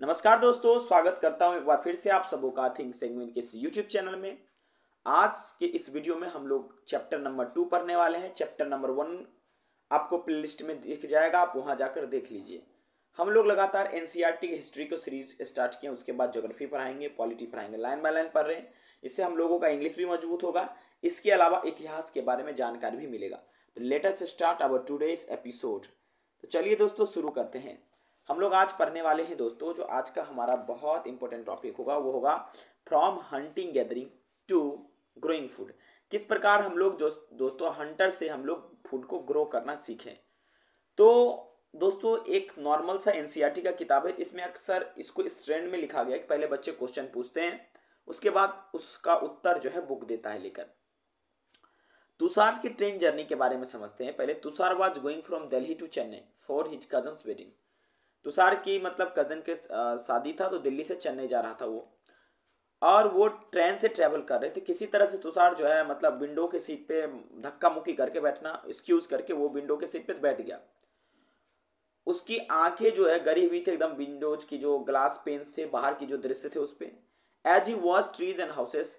नमस्कार दोस्तों, स्वागत करता हूं एक बार फिर से आप सबों का थिंक सेगमेंट के इस यूट्यूब चैनल में। आज के इस वीडियो में हम लोग चैप्टर नंबर 2 पढ़ने वाले हैं। चैप्टर नंबर 1 आपको प्लेलिस्ट में दिख जाएगा, आप वहां जाकर देख लीजिए। हम लोग लगातार एनसीईआरटी की हिस्ट्री को सीरीज स्टार्ट किए, उसके बाद ज्योग्राफी पढ़ाएंगे, पॉलिटी पढ़ाएंगे, लाइन बाय लाइन पढ़ रहे हैं। इससे हम लोगों का इंग्लिश भी मजबूत होगा, इसके अलावा इतिहास के बारे में जानकारी भी मिलेगा। तो let us start our today's episode. तो चलिए दोस्तों शुरू करते हैं। हम लोग आज पढ़ने वाले हैं दोस्तों, जो आज का हमारा बहुत इंपॉर्टेंट टॉपिक होगा वो होगा from hunting gathering to growing food. किस प्रकार हम लोग दोस्तों हंटर से हम लोग फूड को ग्रो करना सीखें। तो दोस्तों एक नॉर्मल सा एनसीईआरटी का किताब है, इसमें अक्सर इसको इस ट्रेंड में लिखा गया है कि पहले बच्चे क्वेश्चन पूछते हैं, उसके बाद उसका उत्तर जो है बुक देता है लेकर। तुषार की ट्रेन जर्नी के बारे में समझते हैं। पहले Tushar was going from Delhi to Chennai for his cousin's wedding. Tushar की मतलब कजन के शादी था, तो दिल्ली से चेन्नई जा रहा था वो, और वो ट्रेन से ट्रैवल कर रहे थे। किसी तरह से तुषार जो है मतलब विंडो के सीट पे धक्का मुक्की करके बैठना एक्सक्यूज करके वो विंडो के सीट पे बैठ गया। उसकी आंखें जो है गरी हुई थी एकदम, विंडोज की जो ग्लास पेन्स थे, बाहर की जो दृश्य थे उस पे। As he watch trees and houses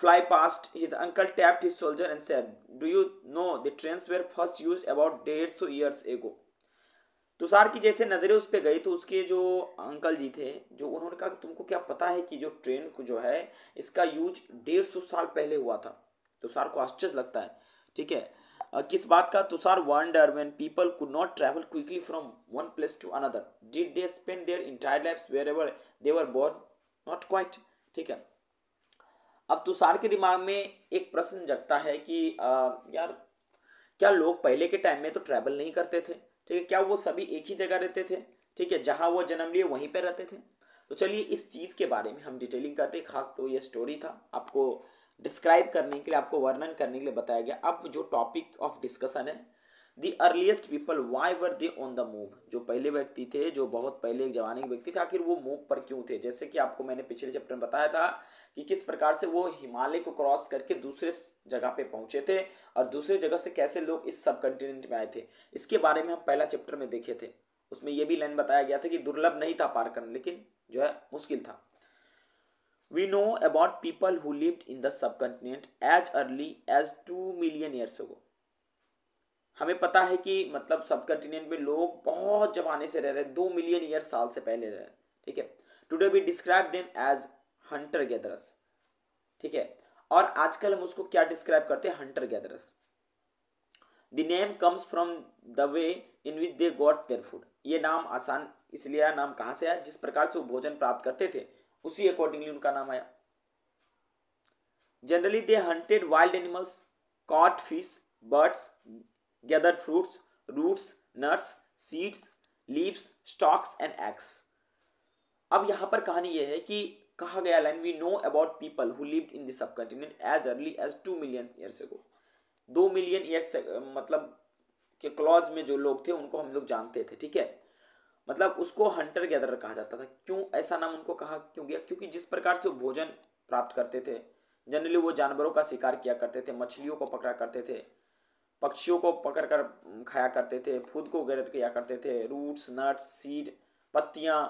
fly past his uncle tapped his shoulder and said do you know the trains were first used about 150 years ago. Tushar की जैसे नज़रें उस पर गई तो उसके जो अंकल जी थे, जो उन्होंने कहा तुमको क्या पता है कि जो ट्रेन को जो है इसका यूज 150 साल पहले हुआ था। तुषार को आश्चर्य लगता है, ठीक है, किस बात का। Tushar wonder when people could not travel quickly from one place to another did they spend their entire lives wherever they were born, not quite, ठीक है। अब तुषार के दिमाग में एक प्रश्न जगता है कि यार क्या लोग पहले के टाइम में तो ट्रैवल नहीं करते थे, ठीक है, क्या वो सभी एक ही जगह रहते थे, ठीक है, जहाँ वो जन्म लिए वहीं पे रहते थे। तो चलिए इस चीज़ के बारे में हम डिटेलिंग करते हैं। खास तो ये स्टोरी था आपको डिस्क्राइब करने के लिए, आपको वर्णन करने के लिए बताया गया। अब जो टॉपिक ऑफ डिस्कशन है, the earliest people why were they on the move. जो पहले व्यक्ति थे, जो बहुत पहले एक जमाने के व्यक्ति थे, आखिर वो मूव पर क्यों थे। जैसे कि आपको मैंने पिछले चैप्टर में बताया था कि किस प्रकार से वो हिमालय को क्रॉस करके दूसरे जगह पे पहुंचे थे और दूसरे जगह से कैसे लोग इस सब कॉन्टिनेंट में आए थे, इसके बारे में हम पहला चैप्टर में देखे थे। उसमें यह भी लाइन बताया गया था कि दुर्लभ नहीं था पार करना, लेकिन जो है मुश्किल था। We know about people who lived in the subcontinent as early as 2 million years ago. हमें पता है कि मतलब सब कॉन्टिनेंट में लोग बहुत जमाने से रह रहे, 2 मिलियन साल से पहले रहे, ठीक है। Today we describe them as hunter gatherers, ठीक है, और आजकल हम उसको क्या डिस्क्राइब करते हैं, hunter gatherers. The name comes from the way in which they got their food. ये नाम आसान इसलिए आया, नाम कहाँ से आया, जिस प्रकार से वो भोजन प्राप्त करते थे उसी अकॉर्डिंगली उनका नाम आया। Generally they hunted wild animals, caught fish, birds, gathered fruits, roots, nuts, seeds, leaves, stalks and eggs. अब यहाँ पर कहानी यह है कि कहा गया line we know about people who lived in the subcontinent as early as 2 million years ago. 2 million years मतलब के क्लॉज में जो लोग थे उनको हम लोग जानते थे, ठीक है, मतलब उसको हंटर गैदरर कहा जाता था। क्यों ऐसा नाम उनको कहा क्यों गया, क्योंकि जिस प्रकार से वो भोजन प्राप्त करते थे, जनरली वो जानवरों का शिकार किया करते थे, मछलियों को पकड़ा करते थे, पक्षियों को पकड़कर खाया करते थे, खुद को गैदर किया करते थे, रूट्स, नट्स, सीड, पत्तियाँ,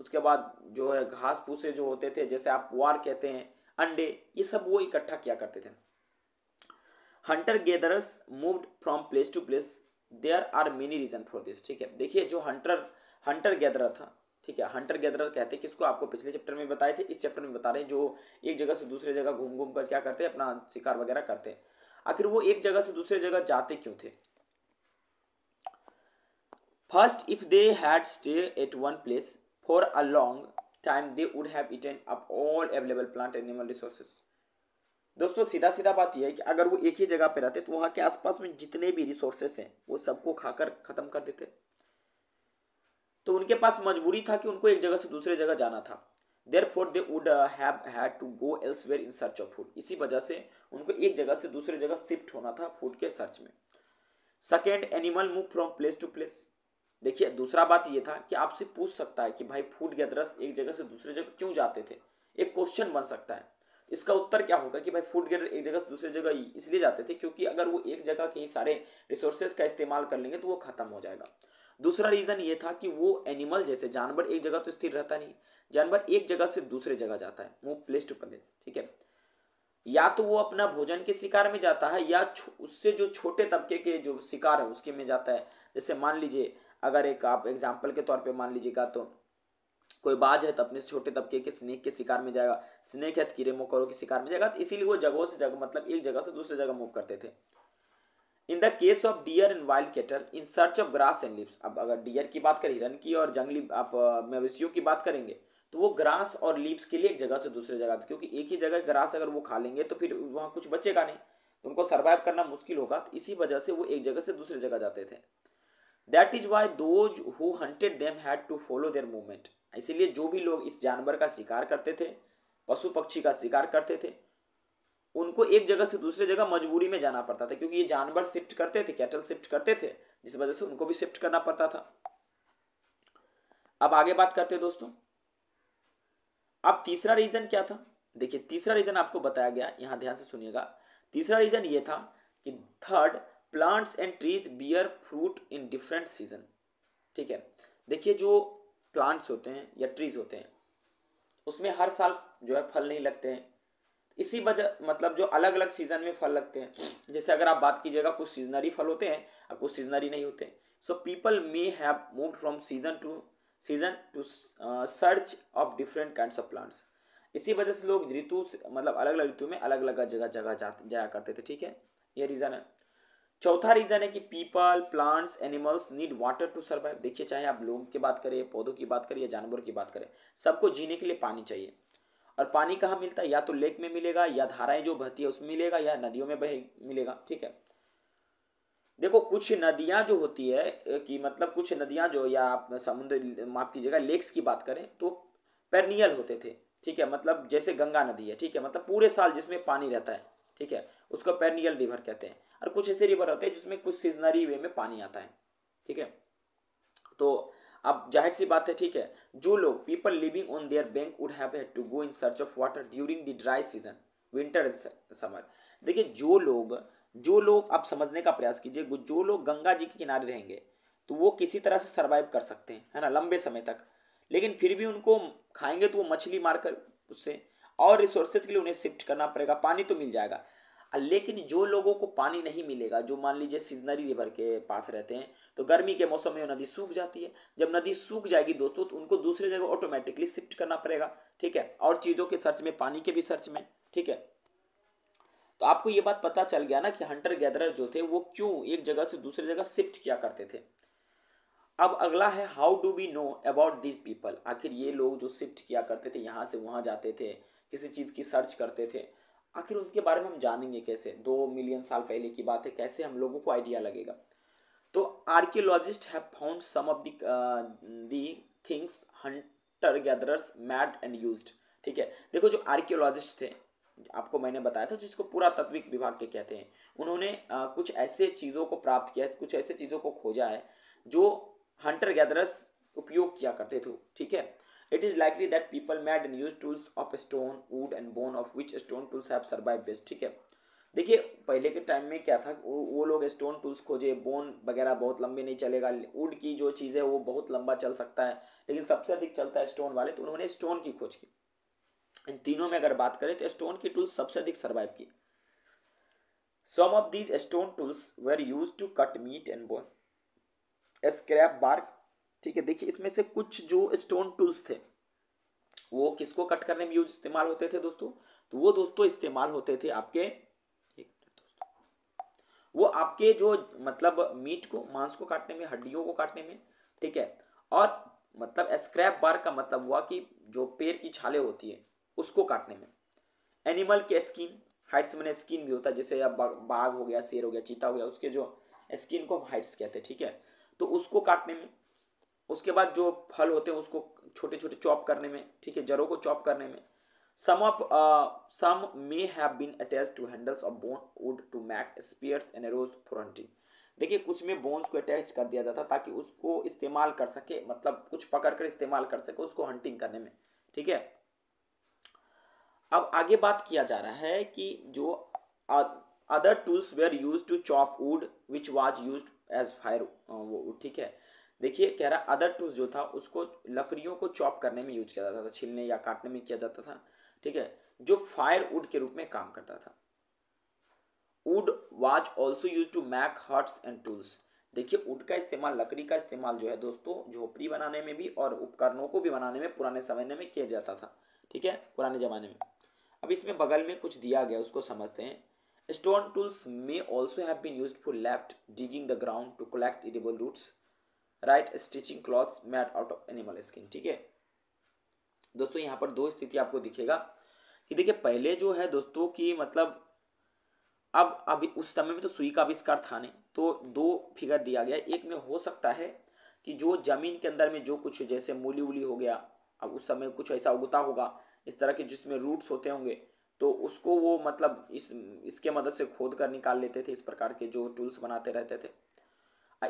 उसके बाद जो है घास फूसे जो होते थे जैसे आप पुआर कहते हैं, अंडे, ये सब वो इकट्ठा किया करते थे। Hunter gatherers moved from place to place, there are many reason for this, ठीक है। देखिए जो हंटर गैदरर था, ठीक है, हंटर गैदरर कहते हैं किसको, आपको पिछले चैप्टर में बताए थे, इस चैप्टर में बता रहे हैं, जो एक जगह से दूसरे जगह घूम घूम कर क्या करते हैं, अपना शिकार वगैरह करते हैं। आखिर वो एक जगह से दूसरे जगह जाते क्यों थे। First if they had stay at one place for a long time they would have eaten up all available plant animal resources. दोस्तों सीधा सीधा बात यह है कि अगर वो एक ही जगह पे रहते तो वहाँ के आसपास में जितने भी रिसोर्सेस हैं वो सबको खाकर खत्म कर देते। तो उनके पास मजबूरी था कि उनको एक जगह से दूसरे जगह जाना था। Therefore they would have had to go elsewhere in search of food. इसी वजह से उनको एक जगह से दूसरे जगह शिफ्ट होना था फूड के सर्च में। Second, animal move from place to place. देखिए दूसरा बात ये था कि आपसे पूछ सकता है कि भाई फूड गैदरर्स एक जगह से दूसरे जगह क्यों जाते थे, एक क्वेश्चन बन सकता है। इसका उत्तर क्या होगा कि भाई फूड गैदर एक जगह से दूसरे जगह इसलिए जाते थे क्योंकि अगर वो एक जगह के ही सारे रिसोर्सेज का इस्तेमाल कर लेंगे तो वो खत्म हो जाएगा। दूसरा रीजन ये था कि वो एनिमल जैसे जानवर एक जगह तो स्थिर रहता नहीं, जानवर एक जगह से दूसरे जगह जाता है, मूव प्लेस टू प्लेस, ठीक है। या तो वो अपना भोजन के शिकार में जाता है या उससे जो छोटे तबके के जो शिकार है उसके में जाता है। जैसे मान लीजिए अगर एक आप एग्जाम्पल के तौर पे मान लीजिएगा तो कोई बाज है तो अपने छोटे तबके के स्नेक के शिकार में जाएगा, स्नेक है तो कीड़े मकोड़ों के शिकार में जाएगा। तो इसीलिए वो जगहों से जगह मतलब एक जगह से दूसरे जगह मूव करते थे। In the case of deer and wild cattle in search of grass and leaves, अब अगर डियर की बात करें, हिरन की और जंगली आप मवेशियों की बात करेंगे तो वो ग्रास और लीव्स के लिए एक जगह से दूसरे जगह, क्योंकि एक ही जगह ग्रास अगर वो खा लेंगे तो फिर वहाँ कुछ बचेगा नहीं, तो उनको सर्वाइव करना मुश्किल होगा, तो इसी वजह से वो एक जगह से दूसरे जगह जाते थे। That is why those who hunted them had to follow their movement, इसीलिए जो भी लोग इस जानवर का शिकार करते थे, पशु पक्षी का शिकार करते थे, उनको एक जगह से दूसरे जगह मजबूरी में जाना पड़ता था, क्योंकि ये जानवर शिफ्ट करते थे, कैटल शिफ्ट करते थे, जिस वजह से उनको भी शिफ्ट करना पड़ता था। अब आगे बात करते हैं दोस्तों, अब तीसरा रीजन क्या था, देखिए तीसरा रीजन आपको बताया गया, यहाँ ध्यान से सुनिएगा। तीसरा रीजन ये था कि third plants and trees bear fruit in different season, ठीक है। देखिए जो प्लांट्स होते हैं या ट्रीज होते हैं उसमें हर साल जो है फल नहीं लगते हैं, इसी वजह मतलब जो अलग अलग सीजन में फल लगते हैं। जैसे अगर आप बात कीजिएगा कुछ सीजनरी फल होते हैं और कुछ सीजनरी नहीं होते। So people may have moved from season to search of different kinds of plants, इसी वजह से लोग ऋतु मतलब अलग अलग ऋतु में अलग अलग जगह जाया करते थे, ठीक है, ये रीज़न है। चौथा रीज़न है कि people plants animals need water to survive, देखिए चाहे आप लोगों की बात करें, पौधों की बात करें या जानवरों की बात करें, सबको जीने के लिए पानी चाहिए। और पानी कहाँ मिलता है, या तो लेक में मिलेगा या धाराएं जो बहती है उसमें मिलेगा या नदियों में बह मिलेगा, ठीक है। देखो कुछ नदियाँ जो होती है कि मतलब कुछ नदियाँ जो या आप समुद्र माफ कीजिएगा लेक्स की बात करें तो पेरिनियल होते थे, ठीक है, मतलब जैसे गंगा नदी है, ठीक है, मतलब पूरे साल जिसमें पानी रहता है, ठीक है, उसको पेरिनियल रिवर कहते हैं। और कुछ ऐसे रिवर होते हैं जिसमें कुछ सीजनरी वे में पानी आता है, ठीक है। तो अब जाहिर सी बात है, ठीक है, जो लोग people living on their bank would have to go in search of water during the dry season winter and summer, देखिए जो लोग आप समझने का प्रयास कीजिए, जो लोग गंगा जी के किनारे रहेंगे तो वो किसी तरह से सर्वाइव कर सकते हैं, है ना, लंबे समय तक, लेकिन फिर भी उनको खाएंगे तो वो मछली मारकर उससे, और रिसोर्सेज के लिए उन्हें शिफ्ट करना पड़ेगा, पानी तो मिल जाएगा। लेकिन जो लोगों को पानी नहीं मिलेगा, जो मान लीजिए सीजनरी रिवर के पास रहते हैं, तो गर्मी के मौसम में वो नदी सूख जाती है। जब नदी सूख जाएगी दोस्तों तो उनको दूसरे जगह ऑटोमेटिकली शिफ्ट करना पड़ेगा, ठीक है, और चीज़ों के सर्च में, पानी के भी सर्च में, ठीक है। तो आपको ये बात पता चल गया ना कि हंटर गैदरर जो थे वो क्यों एक जगह से दूसरे जगह शिफ्ट किया करते थे। अब अगला है how do we know about this people, आखिर ये लोग जो शिफ्ट किया करते थे, यहाँ से वहाँ जाते थे, किसी चीज़ की सर्च करते थे, आखिर उनके बारे में हम जानेंगे कैसे, 2 मिलियन साल पहले की बात है, कैसे हम लोगों को आइडिया लगेगा। तो archaeologist have found some of the things hunter gatherers made and used, ठीक है। देखो जो आर्कियोलॉजिस्ट थे, आपको मैंने बताया था, जिसको पुरातत्विक विभाग के कहते हैं, उन्होंने कुछ ऐसे चीज़ों को प्राप्त किया है, कुछ ऐसे चीज़ों को खोजा है जो हंटर गैदरर्स उपयोग किया करते थे, ठीक है। It is likely that people made and used tools of stone, wood and bone of which stone tools have survived best, ठीक है। देखिए पहले के टाइम में क्या था, वो लोग स्टोन टूल्स खोजे, बोन वगैरह बहुत लंबे नहीं चलेगा, वुड की जो चीज़ है वो बहुत लंबा चल सकता है, लेकिन सबसे अधिक चलता है स्टोन वाले, तो उन्होंने स्टोन की खोज की। इन तीनों में अगर बात करें तो स्टोन की टूल्स सबसे अधिक सर्वाइव की। Some of these stone tools were use to cut meat and bone scrap bark, ठीक है। देखिए इसमें से कुछ जो स्टोन टूल्स थे वो किसको कट करने में यूज इस्तेमाल होते थे दोस्तों, तो वो दोस्तों इस्तेमाल होते थे आपके, एक मिनट दोस्तों, वो आपके जो मतलब मीट को, मांस को काटने में, हड्डियों को काटने में, ठीक है। और मतलब स्क्रैप बार का मतलब हुआ कि जो पेड़ की छाले होती है उसको काटने में। एनिमल के स्किन, हाइड्स में स्किन भी होता है, जैसे अब बाघ हो गया, शेर हो गया, चीता हो गया, उसके जो स्किन को हम हाइड्स कहते हैं, ठीक है, तो उसको काटने में। उसके बाद जो फल होते हैं उसको छोटे छोटे चॉप करने में, ठीक है, जड़ों को चॉप करने में। Some may have been attached to handles of bone wood to make spears and arrows for hunting, देखिए कुछ में बोन्स को अटैच कर दिया जाता ताकि उसको इस्तेमाल कर सके, मतलब कुछ पकड़ कर इस्तेमाल कर सके उसको हंटिंग करने में, ठीक है। अब आगे बात किया जा रहा है कि जो other tools were use to chop wood which was use as fire, ठीक है। देखिए कह रहा अदर टूल्स जो था उसको लकड़ियों को चॉप करने में यूज किया जाता था, छीलने या काटने में किया जाता था, ठीक है, जो फायर वुड के रूप में काम करता था। Wood was also use to make huts and tools. देखिए वुड का इस्तेमाल, लकड़ी का इस्तेमाल जो है दोस्तों झोपड़ी बनाने में भी और उपकरणों को भी बनाने में पुराने समय में किया जाता था, ठीक है, पुराने ज़माने में। अब इसमें बगल में कुछ दिया गया उसको समझते हैं। Stone tools may also have been used for left digging the ground to collect edible roots, right stitching clothes made out of animal skin. ठीक है दोस्तों, यहाँ पर दो स्थिति आपको दिखेगा कि देखिए पहले जो है दोस्तों कि मतलब अब अभी उस समय में तो सुई का आविष्कार था नहीं, तो दो फिगर दिया गया। एक में हो सकता है कि जो जमीन के अंदर में जो कुछ जैसे मूली वूली हो गया, अब उस समय कुछ ऐसा उगता होगा इस तरह के जिसमें रूट्स होते होंगे, तो उसको वो मतलब इसके मदद से खोद कर निकाल लेते थे। इस प्रकार के जो टूल्स बनाते रहते थे।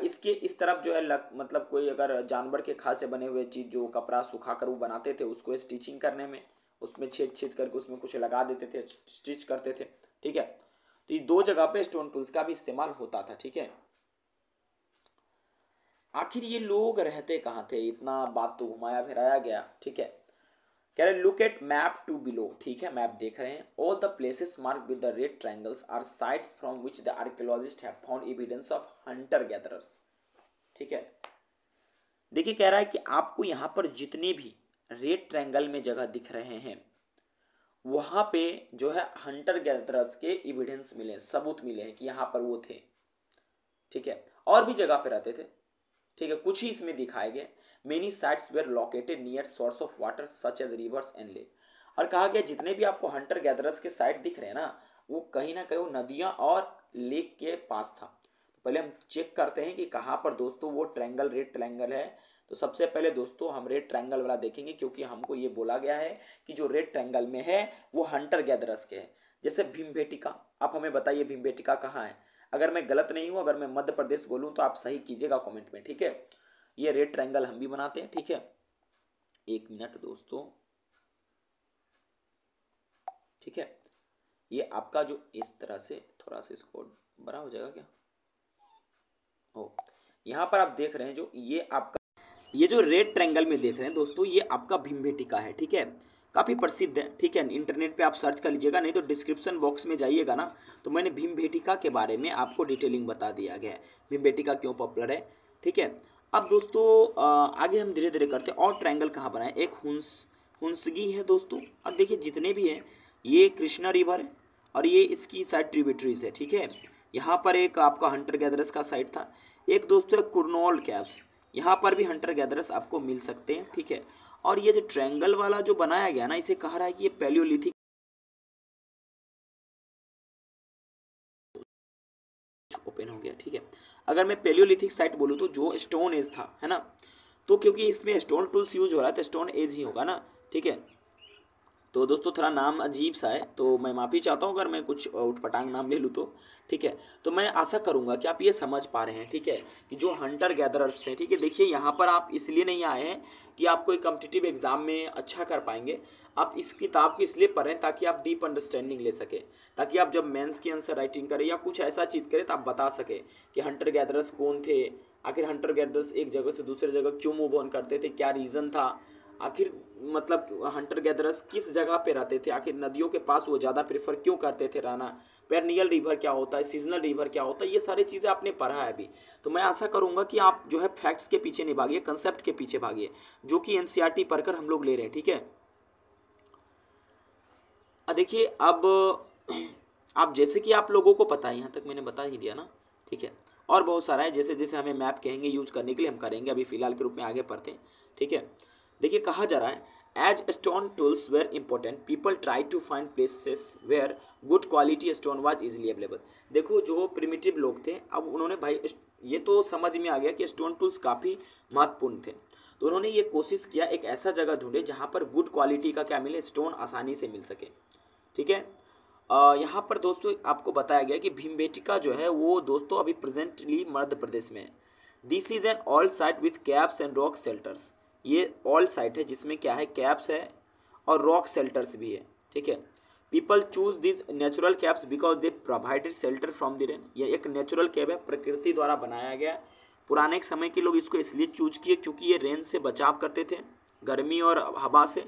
इसके इस तरफ जो है मतलब कोई अगर जानवर के खाल से बने हुए चीज़ जो कपड़ा सुखा कर वो बनाते थे, उसको स्टिचिंग करने में उसमें छेद छेद करके उसमें कुछ लगा देते थे, स्टिच करते थे, ठीक है। तो ये दो जगह पे स्टोन टूल्स का भी इस्तेमाल होता था, ठीक है। आखिर ये लोग रहते कहाँ थे, इतना बात तो घुमाया फिराया गया, ठीक है। कह रहे look at map two below, ठीक है, मैप देख रहे हैं। All the places mark with the red triangles are sites from which the archaeologist have found evidence of hunter gatherers, ठीक है। देखिए कह रहा है कि आपको यहाँ पर जितने भी रेड ट्रायंगल में जगह दिख रहे हैं वहाँ पे जो है हंटर गैदरर्स के एविडेंस मिले, सबूत मिले हैं कि यहाँ पर वो थे, ठीक है, और भी जगह पे रहते थे, ठीक है। कुछ ही इसमें दिखाए गए। Many sites were located near source of water such as rivers and lake. और कहा गया जितने भी आपको हंटर गैदरर्स के साइट दिख रहे हैं ना, वो कहीं ना कहीं नदियाँ और लेक के पास था। तो पहले हम चेक करते हैं कि कहाँ पर दोस्तों वो ट्रायंगल, रेड ट्रायंगल है। तो सबसे पहले दोस्तों हम रेड ट्रायंगल वाला देखेंगे, क्योंकि हमको ये बोला गया है कि जो रेड ट्रायंगल में है वो हंटर गैदरर्स के हैं। जैसे भीमबेटका, आप हमें बताइए भीमबेटका कहाँ है। अगर मैं गलत नहीं हूँ, अगर मैं मध्य प्रदेश बोलूँ तो आप सही कीजिएगा कमेंट में, ठीक है। ये रेड ट्रायंगल हम भी बनाते हैं, ठीक है। एक मिनट दोस्तों, ठीक है, ये आपका जो इस तरह से थोड़ा सा इसको बड़ा हो जाएगा क्या हो, यहाँ पर आप देख रहे हैं जो ये आपका, ये जो रेड ट्रायंगल में देख रहे हैं दोस्तों, ये आपका भीमबेटका है, ठीक है, काफ़ी प्रसिद्ध है, ठीक है। इंटरनेट पे आप सर्च कर लीजिएगा, नहीं तो डिस्क्रिप्शन बॉक्स में जाइएगा ना, तो मैंने भीमबेटका के बारे में आपको डिटेलिंग बता दिया गया है, भीमबेटका क्यों पॉपुलर है, ठीक है। अब दोस्तों आगे हम धीरे धीरे करते हैं। और ट्रायंगल कहाँ बनाए, एक हुंसगी है दोस्तों। अब देखिए जितने भी हैं, ये कृष्णा रिवर है और ये इसकी साइड ट्रिब्यूटरीज है, ठीक है। यहाँ पर एक आपका हंटर गैदरर्स का साइट था। एक दोस्तों कुरनौल कैव्स, यहाँ पर भी हंटर गैदरर्स आपको मिल सकते हैं, ठीक है। और ये जो ट्रायंगल वाला जो बनाया गया ना, इसे कहा रहा है कि ये पैलियोलिथिक ओपन हो गया, ठीक है। अगर मैं पैलियोलिथिक साइट बोलूँ तो जो स्टोन एज था, है ना, तो क्योंकि इसमें स्टोन टूल्स यूज हो रहा है तो स्टोन एज ही होगा ना, ठीक है। तो दोस्तों थोड़ा नाम अजीब सा है तो मैं माफ़ी चाहता हूँ अगर मैं कुछ उठपटांग नाम ले लूँ तो, ठीक है। तो मैं आशा करूँगा कि आप ये समझ पा रहे हैं, ठीक है, कि जो हंटर गैदरर्स थे, ठीक है। देखिए यहाँ पर आप इसलिए नहीं आए हैं कि आप कोई कॉम्पिटिटिव एग्ज़ाम में अच्छा कर पाएंगे, आप इस किताब को इसलिए पढ़ रहे हैं ताकि आप डीप अंडरस्टैंडिंग ले सकें, ताकि आप जब मेंस की आंसर राइटिंग करें या कुछ ऐसा चीज़ करें तो आप बता सकें कि हंटर गैदरर्स कौन थे, आखिर हंटर गैदरर्स एक जगह से दूसरे जगह क्यों मूव ऑन करते थे, क्या रीज़न था, आखिर मतलब हंटर गैदरर्स किस जगह पे रहते थे, आखिर नदियों के पास वो ज़्यादा प्रेफर क्यों करते थे रहना, पेरिनियल रिवर क्या होता है, सीजनल रिवर क्या होता है, ये सारी चीज़ें आपने पढ़ा है अभी। तो मैं आशा करूँगा कि आप जो है फैक्ट्स के पीछे नहीं भागिए, कंसेप्ट के पीछे भागिए, जो कि एनसीईआरटी पढ़कर हम लोग ले रहे हैं, ठीक है। देखिए अब आप जैसे कि आप लोगों को पता है, यहाँ तक मैंने बता ही दिया ना, ठीक है, और बहुत सारा है, जैसे जैसे हमें मैप कहेंगे यूज करने के लिए हम करेंगे, अभी फ़िलहाल के रूप में आगे पढ़ते हैं, ठीक है। देखिए कहा जा रहा है as stone tools were important people try to find places where good quality stone was easily available. देखो जो प्रिमिटिव लोग थे, अब उन्होंने भाई ये तो समझ में आ गया कि स्टोन टूल्स काफ़ी महत्वपूर्ण थे, तो उन्होंने ये कोशिश किया एक ऐसा जगह ढूंढे जहाँ पर गुड क्वालिटी का क्या मिले, स्टोन आसानी से मिल सके, ठीक है। यहाँ पर दोस्तों आपको बताया गया कि भीमबेटका जो है वो दोस्तों अभी प्रेजेंटली मध्य प्रदेश में है। This is an old site with caves and rock shelters, ये ऑल साइट है जिसमें क्या है, कैप्स है और रॉक शेल्टर्स भी है, ठीक है। People choose this natural caves because they provided shelter from the rain. ये एक नेचुरल कैप है, प्रकृति द्वारा बनाया गया, पुराने समय के लोग इसको इसलिए चूज किए क्योंकि ये रेन से बचाव करते थे, गर्मी और हवा से,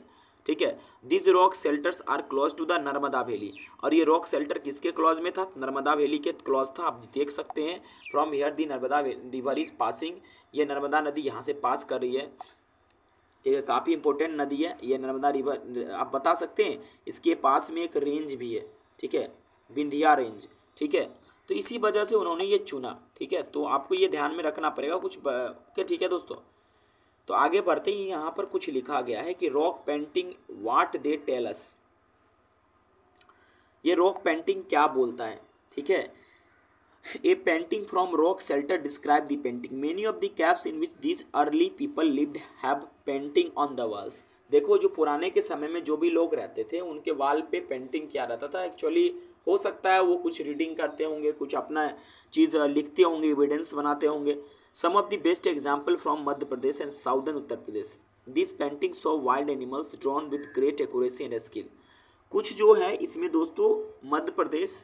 ठीक है। This rock shelters are close to the Narmada valley, और ये रॉक शेल्टर किसके क्लोज में था? नर्मदा वैली के क्लोज था। आप देख सकते हैं from here the Narmada river is passing, ये नर्मदा नदी यहाँ से पास कर रही है, ठीक है। काफ़ी इंपॉर्टेंट नदी है ये नर्मदा रिवर, आप बता सकते हैं। इसके पास में एक रेंज भी है, ठीक है, विंध्या रेंज, ठीक है। तो इसी वजह से उन्होंने ये चुना, ठीक है। तो आपको ये ध्यान में रखना पड़ेगा कुछ, क्या ठीक है दोस्तों। तो आगे बढ़ते ही यहाँ पर कुछ लिखा गया है कि rock painting what they tell us, ये रॉक पेंटिंग क्या बोलता है, ठीक है। A painting from rock shelter describe the painting, many of the caves in which these early people lived have painting on the walls. देखो जो पुराने के समय में जो भी लोग रहते थे उनके वाल पे पेंटिंग क्या रहता था। एक्चुअली हो सकता है वो कुछ रीडिंग करते होंगे, कुछ अपना चीज़ लिखते होंगे, एविडेंस बनाते होंगे। Some of the best example from Madhya Pradesh and southern Uttar Pradesh, this painting show wild animals drawn with great accuracy and skill. कुछ जो है इसमें दोस्तों मध्य प्रदेश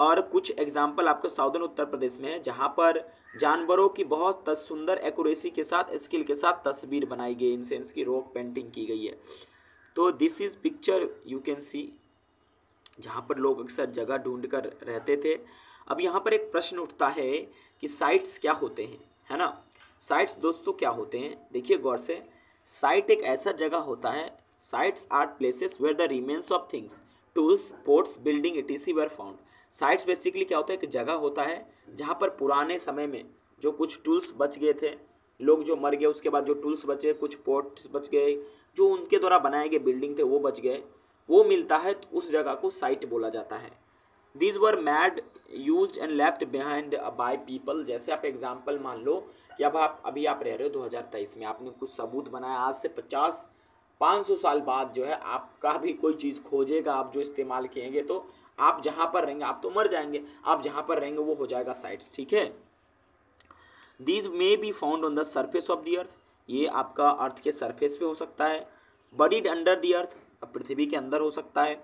और कुछ एग्जाम्पल आपको साउदर्न उत्तर प्रदेश में है, जहाँ पर जानवरों की बहुत सुंदर एक्यूरेसी के साथ, स्किल के साथ तस्वीर बनाई गई, इन सेंस की रॉक पेंटिंग की गई है। तो this is picture you can see, जहाँ पर लोग अक्सर जगह ढूंढ कर रहते थे। अब यहाँ पर एक प्रश्न उठता है कि साइट्स क्या होते हैं, है ना। साइट्स दोस्तों क्या होते हैं, देखिए गौर से। साइट एक ऐसा जगह होता है, sites are places where the remains of things, tools, pots, building, ATC were found. Sites basically क्या होता है, एक जगह होता है जहाँ पर पुराने समय में जो कुछ टूल्स बच गए थे, लोग जो मर गए उसके बाद जो टूल्स बचे, कुछ पोर्ट्स बच गए, जो उनके द्वारा बनाए गए बिल्डिंग थे वो बच गए, वो मिलता है, तो उस जगह को साइट बोला जाता है। These were made use and left behind by people. जैसे आप एग्जाम्पल मान लो कि अब आप अभी आप रह रहे हो 2023 में, आपने कुछ सबूत बनाया, आज से 50-500 साल बाद जो है आपका भी कोई चीज़ खोजेगा, आप जो इस्तेमाल किएंगे, तो आप जहाँ पर रहेंगे, आप तो मर जाएंगे, आप जहाँ पर रहेंगे वो हो जाएगा साइट्स, ठीक है। These may be found on the surface of the earth, ये आपका अर्थ के सरफेस पे हो सकता है। बरीड अंडर द अर्थ, पृथ्वी के अंदर हो सकता है।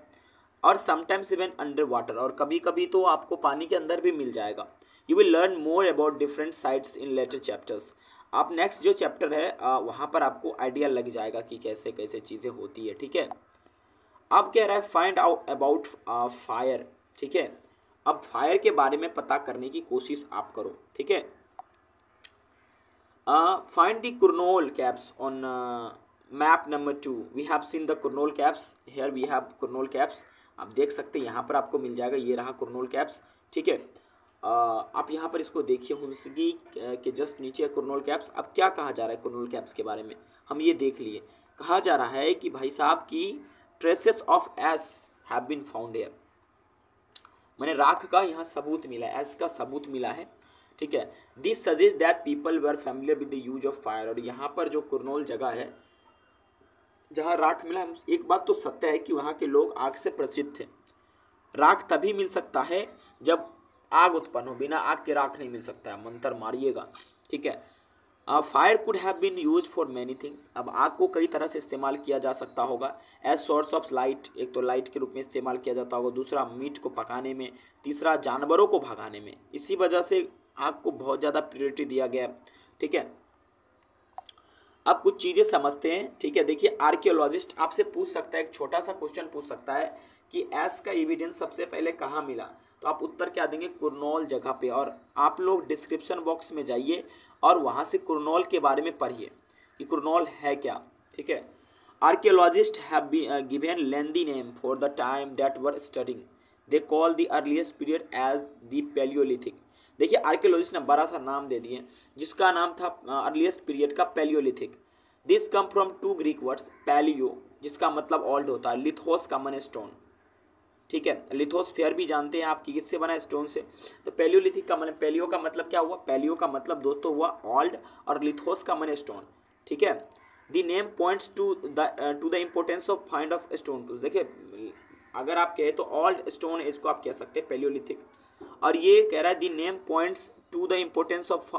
और समटाइम्स इवन अंडर वाटर, और कभी कभी तो आपको पानी के अंदर भी मिल जाएगा। You will learn more about different sites in later chapters. आप नेक्स्ट जो चैप्टर है वहाँ पर आपको आइडिया लग जाएगा कि कैसे कैसे चीज़ें होती है, ठीक है। अब कह रहा है फाइंड आउट अबाउट फायर, ठीक है। अब फायर के बारे में पता करने की कोशिश आप करो, ठीक है। Find the Kurnool caves on map number 2। We have seen the Kurnool caves, here we have Kurnool caves. आप देख सकते हैं यहाँ पर आपको मिल जाएगा, ये रहा कुरनोल कैव्स, ठीक है। आप यहाँ पर इसको देखिए, हुंसगी के जस्ट नीचे कुरनोल कैव्स। अब क्या कहा जा रहा है कुरनोल कैव्स के बारे में, हम ये देख लिए। कहा जा रहा है कि भाई साहब की traces of ash have been found here, मैंने राख का यहाँ सबूत मिला है, एस का सबूत मिला है, ठीक है। This suggest that people were familiar with the use of fire. और यहाँ पर जो कुरनोल जगह है जहाँ राख मिला, एक बात तो सत्य है कि वहाँ के लोग आग से परिचित थे। राख तभी मिल सकता है जब आग उत्पन्न हो, बिना आग के राख नहीं मिल सकता है, मंत्र मारिएगा, ठीक है। Fire could have been use for many things. अब आग को कई तरह से इस्तेमाल किया जा सकता होगा। एज सोर्स ऑफ लाइट, एक तो लाइट के रूप में इस्तेमाल किया जाता होगा, दूसरा मीट को पकाने में, तीसरा जानवरों को भगाने में। इसी वजह से आग को बहुत ज़्यादा प्रायोरिटी दिया गया, ठीक है। आप कुछ चीज़ें समझते हैं, ठीक है। देखिए आर्कियोलॉजिस्ट आपसे पूछ सकता है, एक छोटा सा क्वेश्चन पूछ सकता है कि ऐस का एविडेंस सबसे पहले कहाँ मिला, तो आप उत्तर क्या देंगे, कुरनोल जगह पे। और आप लोग डिस्क्रिप्शन बॉक्स में जाइए और वहाँ से कुरनोल के बारे में पढ़िए कि कुरनोल है क्या, ठीक है। Archaeologist have given lengthy name for the time that were studying, they call the earliest period as the Palaeolithic. देखिए आर्कियोलॉजिस्ट ने बड़ा सा नाम दे दिए जिसका नाम था अर्लीस्ट पीरियड का Palaeolithic. This come from 2 Greek words, palaeo जिसका मतलब ओल्ड होता है, लिथोस का मन स्टोन, ठीक है। लिथोस्फेयर भी जानते हैं आपकी किससे बना, स्टोन से। तो पैलियोलिथिक का मन, पैलियो का मतलब क्या हुआ, पैलियो का मतलब दोस्तों हुआ ओल्ड, और लिथोस का मन स्टोन, ठीक है। The name points to the importance of find of stone tools. देखिए अगर आप कहें तो ओल्ड स्टोन इसको आप कह सकते हैं पैलियोलिथिक। और ये कह रहा है the name points to the importance of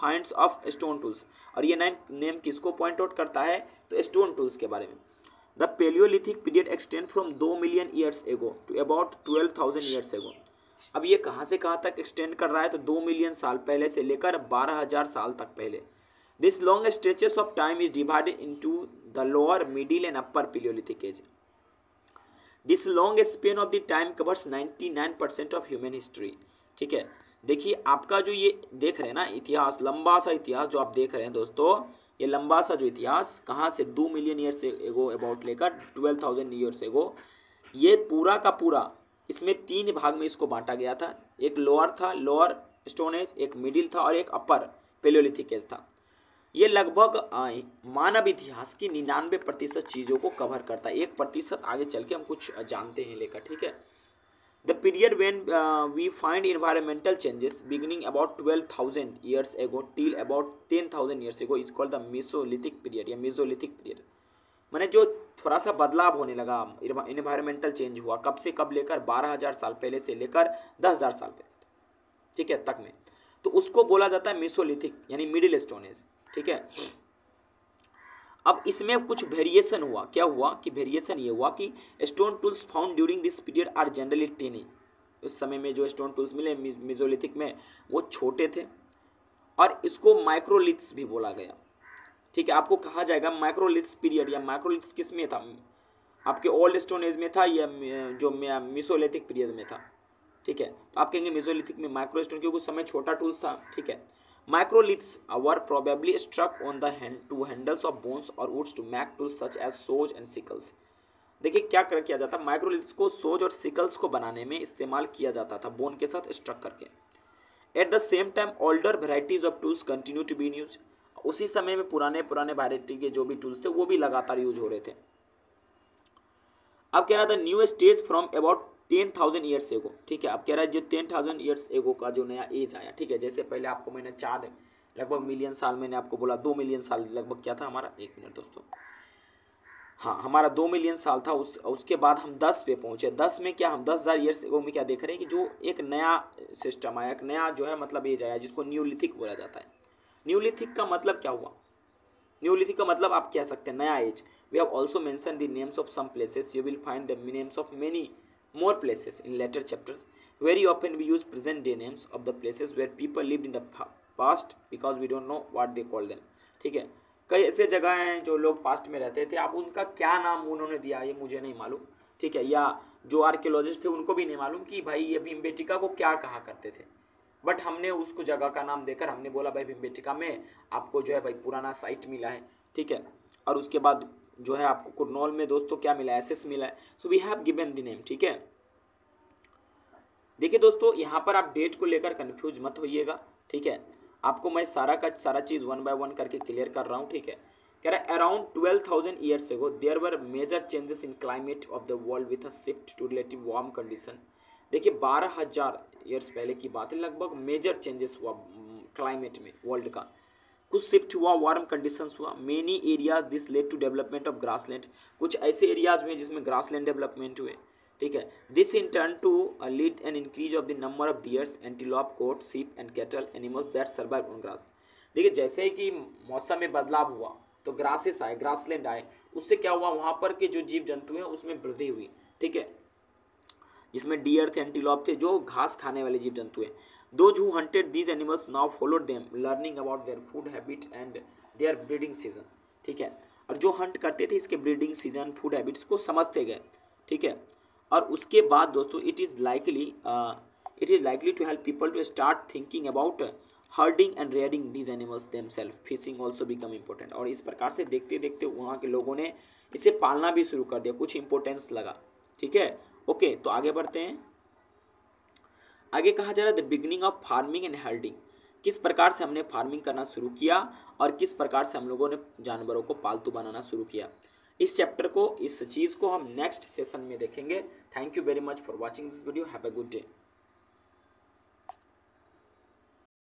finds of stone tools, और ये नेम किसको पॉइंट आउट करता है, तो स्टोन टूल्स के बारे में। The palaeolithic period extend from 2 million years ago to about 12,000 years ago. अब ये कहाँ से कहाँ तक एक्सटेंड कर रहा है, तो 2 मिलियन साल पहले से लेकर 12,000 साल तक पहले। This long stretches of time is divided into the lower, middle and upper palaeolithic age. This long span of the time covers 99% of human history. ठीक है, देखिए आपका जो ये देख रहे हैं ना इतिहास, लंबा सा इतिहास जो आप देख रहे हैं दोस्तों, ये लंबा सा जो इतिहास कहाँ से 2 मिलियन ईयर्स एगो अबाउट लेकर 12,000 ईयर्स एगो, ये पूरा का पूरा इसमें 3 भाग में इसको बांटा गया था। एक लोअर था, लोअर स्टोन एज, एक मिडिल था और एक अपर पेलियोलिथिक एज था। ये लगभग मानव इतिहास की 99% चीज़ों को कवर करता है, 1% आगे चल के हम कुछ जानते हैं लेकर। ठीक है, the period when we find environmental changes beginning about 12,000 years ago till about 10,000 years ago is called the Mesolithic period या मेजोलिथिक पीरियड। मैंने जो थोड़ा सा बदलाव होने लगा, इन्वायरमेंटल चेंज हुआ, कब से कब लेकर 12,000 साल पहले से लेकर 10,000 साल पहले ठीक है तक में, तो उसको बोला जाता है मेसोलिथिक यानी मिडिल स्टोन एज। ठीक है, अब इसमें कुछ वेरिएशन हुआ। क्या हुआ कि वेरिएशन ये हुआ कि stone tools found during this period are generally tiny. उस समय में जो स्टोन टूल्स मिले मेजोलिथिक में वो छोटे थे, और इसको माइक्रोलिथ्स भी बोला गया। ठीक है, आपको कहा जाएगा माइक्रोलिथ्स पीरियड या माइक्रोलिथ्स किस में था, आपके ओल्ड स्टोन एज में था या जो मेसोलिथिक पीरियड में था। ठीक है, तो आप कहेंगे मेजोलिथिक में माइक्रो स्टोन क्योंकि उस समय छोटा टूल्स था। ठीक है, Microliths were probably struck on the two handles of bones or woods to make tools such as saws and sickles। देखिए क्या किया जाता, माइक्रोलिथ्स को सोज और सिकल्स को बनाने में इस्तेमाल किया जाता था, बोन के साथ स्ट्रक करके। At the same time older varieties of tools continue to be in use. उसी समय में पुराने पुराने वैरायटी के जो भी टूल्स थे वो भी लगातार यूज हो रहे थे। अब कह रहा था new stage from about 10,000 years ago. ठीक है, अब कह रहा है जो 10,000 ईयर्स एगो का जो नया एज आया। ठीक है, जैसे पहले आपको मैंने 4 लगभग मिलियन साल मैंने आपको बोला, 2 मिलियन साल लगभग क्या था हमारा, 1 मिनट दोस्तों, हाँ हमारा 2 मिलियन साल था। उसके बाद हम 10 पे पहुँचे। 10 में क्या, हम 10,000 ईयर्स एगो में क्या देख रहे हैं कि जो एक नया सिस्टम आया, एक नया जो है मतलब एज आया जिसको न्यूलिथिक बोला जाता है। न्यूलिथिक का मतलब क्या हुआ, न्यूलिथिक का मतलब आप कह सकते हैं नया age. We have also mention the names of some places, you will find the names of many more places in later chapters। Very often we use present day names of the places where people lived in the past because we don't know what they call them। ठीक है, कई ऐसे जगह हैं जो लोग past में रहते थे, अब उनका क्या नाम उन्होंने दिया ये मुझे नहीं मालूम। ठीक है, या जो आर्कियोलॉजिस्ट थे उनको भी नहीं मालूम कि भाई ये भीमबेटका को क्या कहा करते थे, बट हमने उसको जगह का नाम देकर हमने बोला भाई भीमबेटका में आपको जो है भाई पुराना साइट मिला है। ठीक है, और उसके बाद जो है आपको कुरनौल में दोस्तों क्या मिला है, एसेस मिला है। So we have given the name. ठीक है, देखिए दोस्तों यहाँ पर आप डेट को लेकर कंफ्यूज मत होइएगा। ठीक है, आपको मैं सारा का सारा चीज़ 1 बाय 1 करके क्लियर कर रहा हूँ। ठीक है, कह रहा है around 12,000 years ago there were major changes in climate of the world with a shift to relative warm condition. देखिए 12,000 ईयर्स पहले की बात है, लगभग मेजर चेंजेस हुआ क्लाइमेट में वर्ल्ड का, कुछ शिफ्ट हुआ, वार्म कंडीशंस हुआ। Many areas this led to development of grassland, कुछ ऐसे एरियाज हुए जिसमें ग्रासलैंड डेवलपमेंट हुए। ठीक है, this in turn to lead an increase of the number of deers, antelope, goat, sheep and cattle animals that survive on grass. देखिए जैसे कि मौसम में बदलाव हुआ तो ग्रासेस आए, ग्रासलैंड आए, उससे क्या हुआ वहाँ पर के जो जीव जंतु हैं उसमें वृद्धि हुई। ठीक है, जिसमें डियर थे, एंटीलॉप थे, जो घास खाने वाले जीव जंतु हैं। Those who hunted these animals now followed them, learning about their food habit and their breeding season। ठीक है, और जो हंट करते थे इसके ब्रीडिंग सीजन, फूड हैबिट्स को समझते गए। ठीक है, और उसके बाद दोस्तों it is likely to help people to start thinking about herding and rearing these animals them self. Fishing also become important, और इस प्रकार से देखते देखते वहाँ के लोगों ने इसे पालना भी शुरू कर दिया, कुछ इम्पोर्टेंस लगा। ठीक है, ओके, तो आगे बढ़ते हैं। आगे कहा जा रहा है the beginning of farming and herding, किस प्रकार से हमने फार्मिंग करना शुरू किया और किस प्रकार से हम लोगों ने जानवरों को पालतू बनाना शुरू किया। इस चैप्टर को, इस चीज़ को हम नेक्स्ट सेशन में देखेंगे। Thank you very much for watching this video. Have a good day.